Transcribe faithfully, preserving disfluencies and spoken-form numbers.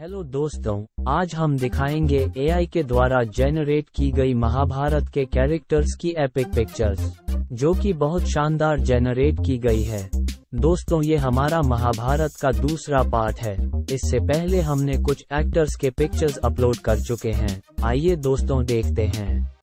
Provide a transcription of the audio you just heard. Hello दोस्तों, आज हम दिखाएंगे एआई के द्वारा जेनरेट की गई महाभारत के कैरेक्टर्स की एपिक पिक्चर्स, जो कि बहुत शानदार जेनरेट की गई है। दोस्तों, ये हमारा महाभारत का दूसरा पार्ट है। इससे पहले हमने कुछ एक्टर्स के पिक्चर्स अपलोड कर चुके हैं। आइए दोस्तों देखते हैं।